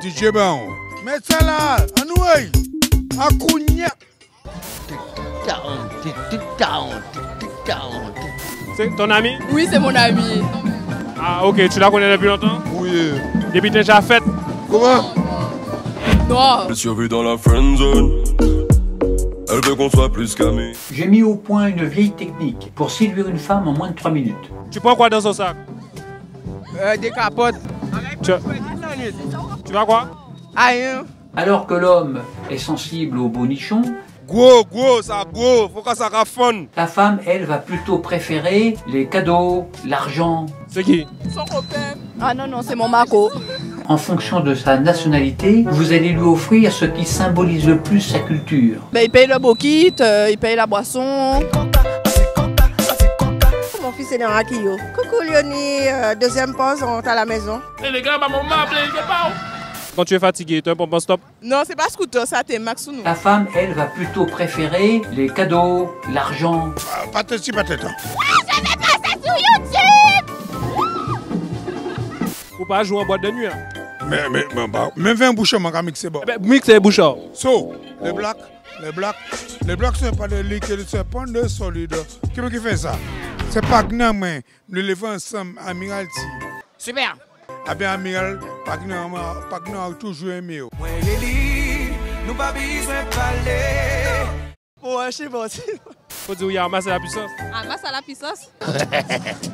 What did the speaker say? DJ Bão, mets ça là, en ouaille, à cognac. C'est ton ami? Oui, c'est mon ami. Ah, ok, tu la connais depuis longtemps? Oui. Depuis déjà fête? Comment? Toi. Je suis revu dans la friendzone. Elle veut qu'on soit plus qu'amis. J'ai mis au point une vieille technique pour séduire une femme en moins de 3 minutes. Tu prends quoi dans son sac? Des capotes. Tu vas quoi? Rien. Alors que l'homme est sensible aux bonichons, gros, faut que ça raffonne. La femme, elle, va plutôt préférer les cadeaux, l'argent. C'est qui? Son copain. Ah non, non, c'est mon Marco. En fonction de sa nationalité, vous allez lui offrir ce qui symbolise le plus sa culture. Ben, il paye le bokit, il paye la boisson. Mon fils est dans la Kio. Coucou Léonie, deuxième pause, on est à la maison. Et les gars, maman m'a appelé, je sais pas où. Quand tu es fatigué, tu as un bonbon stop? Non, c'est pas scooter, ça t'es max ou nous. La femme, elle, va plutôt préférer les cadeaux, l'argent. Pas de si, pas de temps. Je vais passer sur YouTube! Faut pas jouer en boîte de nuit. Hein. Mais 20 bouchons, mon gars, mixer bon. Mixer bouchons. So, les blacks, c'est pas des liquides, c'est pas des solides. Qui fait ça? C'est pas Gnam, mais nous les levons ensemble, Amiral. Super! Ah bien, Amiral, Pagnon a toujours aimé. Moi, Lélie, nous pas besoin de parler. Ouais, je sais pas. Faut dire, oui, amasse à la puissance. Amasse à la puissance?